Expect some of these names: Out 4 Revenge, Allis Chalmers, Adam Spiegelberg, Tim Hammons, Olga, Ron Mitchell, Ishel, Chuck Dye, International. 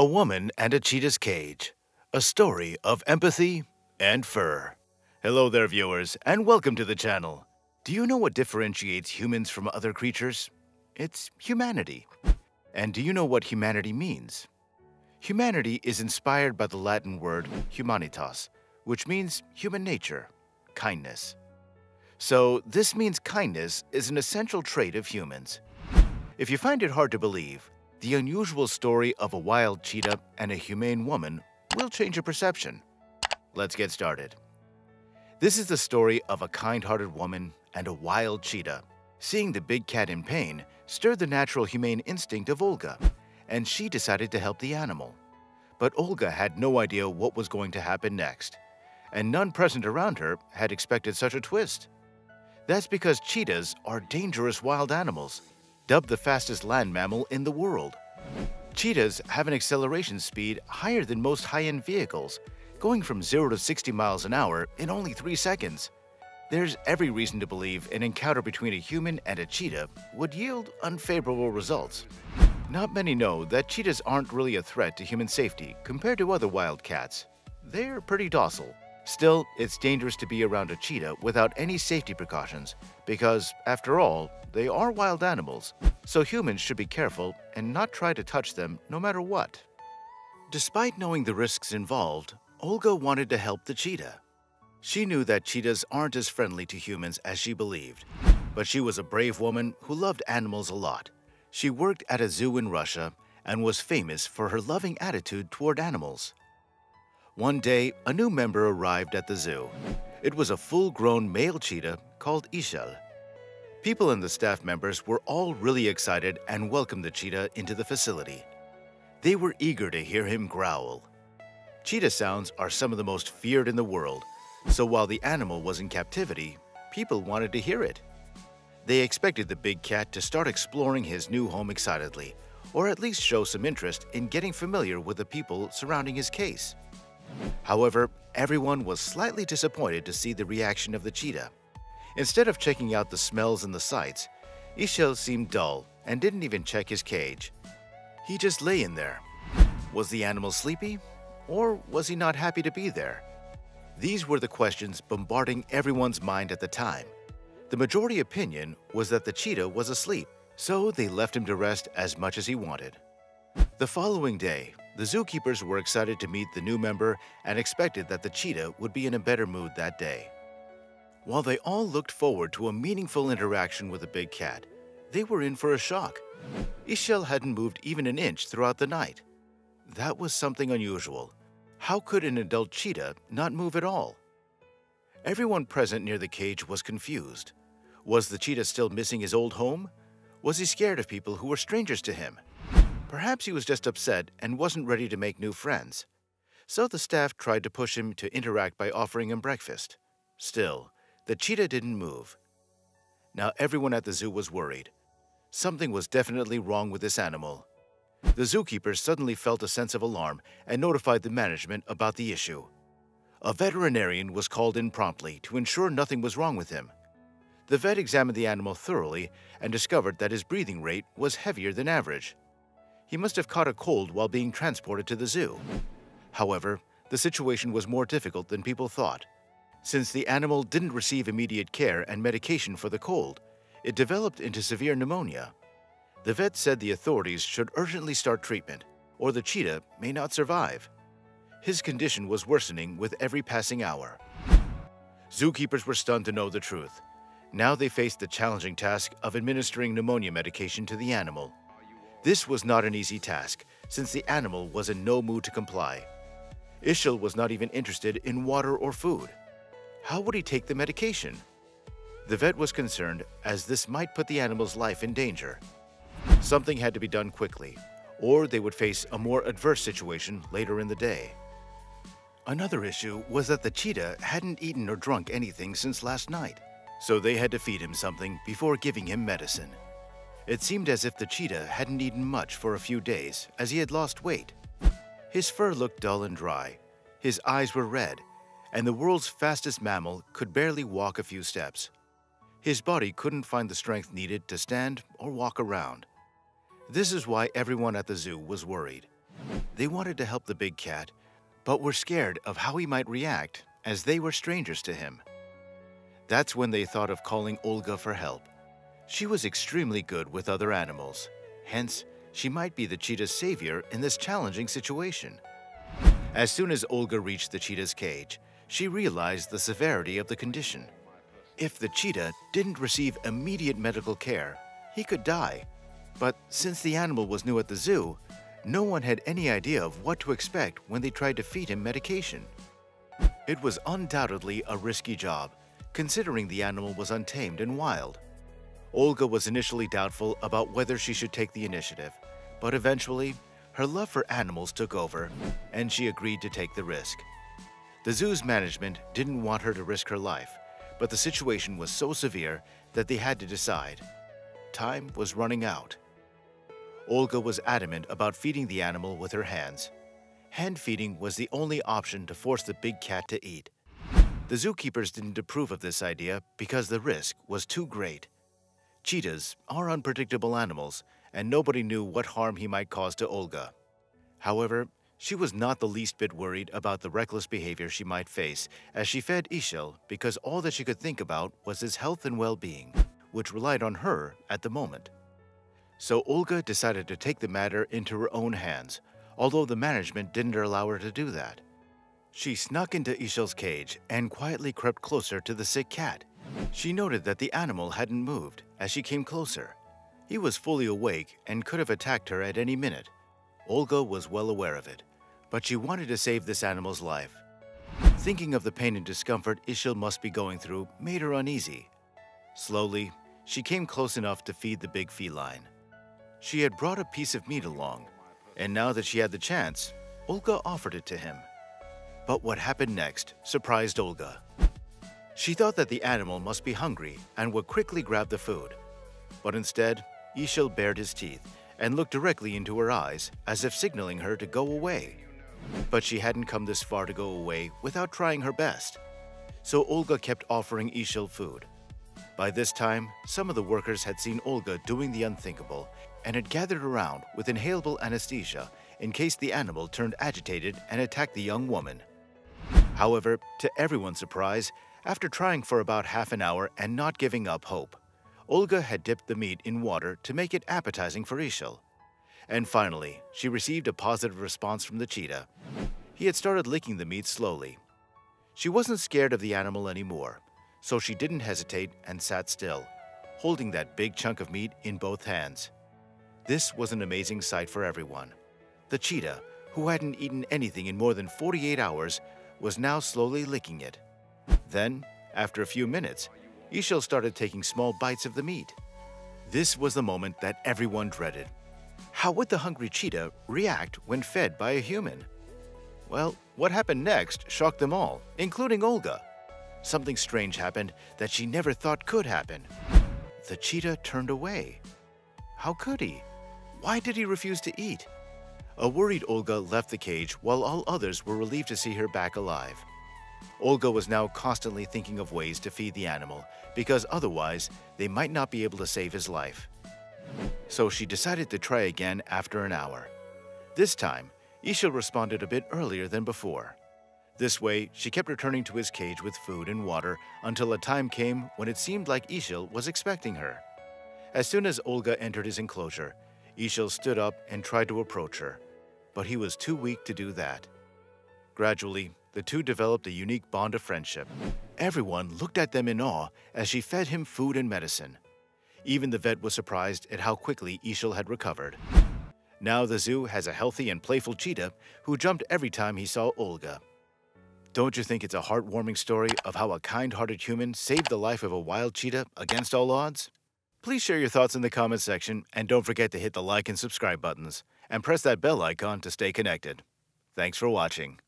A Woman and a Cheetah's Cage, a story of empathy and fur. Hello there, viewers, and welcome to the channel. Do you know what differentiates humans from other creatures? It's humanity. And do you know what humanity means? Humanity is inspired by the Latin word humanitas, which means human nature, kindness. So this means kindness is an essential trait of humans. If you find it hard to believe, the unusual story of a wild cheetah and a humane woman will change your perception. Let's get started. This is the story of a kind-hearted woman and a wild cheetah. Seeing the big cat in pain stirred the natural humane instinct of Olga, and she decided to help the animal. But Olga had no idea what was going to happen next, and none present around her had expected such a twist. That's because cheetahs are dangerous wild animals, dubbed the fastest land mammal in the world. Cheetahs have an acceleration speed higher than most high-end vehicles, going from 0 to 60 miles an hour in only 3 seconds. There's every reason to believe an encounter between a human and a cheetah would yield unfavorable results. Not many know that cheetahs aren't really a threat to human safety compared to other wild cats. They're pretty docile. Still, it's dangerous to be around a cheetah without any safety precautions because, after all, they are wild animals, so humans should be careful and not try to touch them no matter what. Despite knowing the risks involved, Olga wanted to help the cheetah. She knew that cheetahs aren't as friendly to humans as she believed, but she was a brave woman who loved animals a lot. She worked at a zoo in Russia and was famous for her loving attitude toward animals. One day, a new member arrived at the zoo. It was a full-grown male cheetah called Ishel. People and the staff members were all really excited and welcomed the cheetah into the facility. They were eager to hear him growl. Cheetah sounds are some of the most feared in the world, so while the animal was in captivity, people wanted to hear it. They expected the big cat to start exploring his new home excitedly, or at least show some interest in getting familiar with the people surrounding his case. However, everyone was slightly disappointed to see the reaction of the cheetah. Instead of checking out the smells and the sights, Ishel seemed dull and didn't even check his cage. He just lay in there. Was the animal sleepy? Or was he not happy to be there? These were the questions bombarding everyone's mind at the time. The majority opinion was that the cheetah was asleep, so they left him to rest as much as he wanted. The following day, the zookeepers were excited to meet the new member and expected that the cheetah would be in a better mood that day. While they all looked forward to a meaningful interaction with the big cat, they were in for a shock. Ishel hadn't moved even an inch throughout the night. That was something unusual. How could an adult cheetah not move at all? Everyone present near the cage was confused. Was the cheetah still missing his old home? Was he scared of people who were strangers to him? Perhaps he was just upset and wasn't ready to make new friends. So the staff tried to push him to interact by offering him breakfast. Still, the cheetah didn't move. Now everyone at the zoo was worried. Something was definitely wrong with this animal. The zookeepers suddenly felt a sense of alarm and notified the management about the issue. A veterinarian was called in promptly to ensure nothing was wrong with him. The vet examined the animal thoroughly and discovered that his breathing rate was heavier than average. He must have caught a cold while being transported to the zoo. However, the situation was more difficult than people thought. Since the animal didn't receive immediate care and medication for the cold, it developed into severe pneumonia. The vet said the authorities should urgently start treatment, or the cheetah may not survive. His condition was worsening with every passing hour. Zookeepers were stunned to know the truth. Now they faced the challenging task of administering pneumonia medication to the animal. This was not an easy task, since the animal was in no mood to comply. Ishel was not even interested in water or food. How would he take the medication? The vet was concerned, as this might put the animal's life in danger. Something had to be done quickly, or they would face a more adverse situation later in the day. Another issue was that the cheetah hadn't eaten or drunk anything since last night, so they had to feed him something before giving him medicine. It seemed as if the cheetah hadn't eaten much for a few days, as he had lost weight. His fur looked dull and dry, his eyes were red, and the world's fastest mammal could barely walk a few steps. His body couldn't find the strength needed to stand or walk around. This is why everyone at the zoo was worried. They wanted to help the big cat, but were scared of how he might react as they were strangers to him. That's when they thought of calling Olga for help. She was extremely good with other animals. Hence, she might be the cheetah's savior in this challenging situation. As soon as Olga reached the cheetah's cage, she realized the severity of the condition. If the cheetah didn't receive immediate medical care, he could die. But since the animal was new at the zoo, no one had any idea of what to expect when they tried to feed him medication. It was undoubtedly a risky job, considering the animal was untamed and wild. Olga was initially doubtful about whether she should take the initiative, but eventually, her love for animals took over, and she agreed to take the risk. The zoo's management didn't want her to risk her life, but the situation was so severe that they had to decide. Time was running out. Olga was adamant about feeding the animal with her hands. Hand feeding was the only option to force the big cat to eat. The zookeepers didn't approve of this idea because the risk was too great. Cheetahs are unpredictable animals, and nobody knew what harm he might cause to Olga. However, she was not the least bit worried about the reckless behavior she might face as she fed Ishel, because all that she could think about was his health and well-being, which relied on her at the moment. So Olga decided to take the matter into her own hands, although the management didn't allow her to do that. She snuck into Ishel's cage and quietly crept closer to the sick cat. She noted that the animal hadn't moved as she came closer. He was fully awake and could have attacked her at any minute. Olga was well aware of it, but she wanted to save this animal's life. Thinking of the pain and discomfort Ishel must be going through made her uneasy. Slowly, she came close enough to feed the big feline. She had brought a piece of meat along, and now that she had the chance, Olga offered it to him. But what happened next surprised Olga. She thought that the animal must be hungry and would quickly grab the food. But instead, Ishel bared his teeth and looked directly into her eyes as if signaling her to go away. But she hadn't come this far to go away without trying her best. So Olga kept offering Ishel food. By this time, some of the workers had seen Olga doing the unthinkable and had gathered around with inhalable anesthesia in case the animal turned agitated and attacked the young woman. However, to everyone's surprise, after trying for about half an hour and not giving up hope, Olga had dipped the meat in water to make it appetizing for Ishel. And finally, she received a positive response from the cheetah. He had started licking the meat slowly. She wasn't scared of the animal anymore, so she didn't hesitate and sat still, holding that big chunk of meat in both hands. This was an amazing sight for everyone. The cheetah, who hadn't eaten anything in more than 48 hours, was now slowly licking it. Then, after a few minutes, Ishel started taking small bites of the meat. This was the moment that everyone dreaded. How would the hungry cheetah react when fed by a human? Well, what happened next shocked them all, including Olga. Something strange happened that she never thought could happen. The cheetah turned away. How could he? Why did he refuse to eat? A worried Olga left the cage while all others were relieved to see her back alive. Olga was now constantly thinking of ways to feed the animal, because otherwise they might not be able to save his life. So she decided to try again after an hour. This time, Ishel responded a bit earlier than before. This way, she kept returning to his cage with food and water until a time came when it seemed like Ishel was expecting her. As soon as Olga entered his enclosure, Ishel stood up and tried to approach her, but he was too weak to do that. Gradually, the two developed a unique bond of friendship. Everyone looked at them in awe as she fed him food and medicine. Even the vet was surprised at how quickly Ishel had recovered. Now the zoo has a healthy and playful cheetah who jumped every time he saw Olga. Don't you think it's a heartwarming story of how a kind-hearted human saved the life of a wild cheetah against all odds? Please share your thoughts in the comments section, and don't forget to hit the like and subscribe buttons, and press that bell icon to stay connected. Thanks for watching.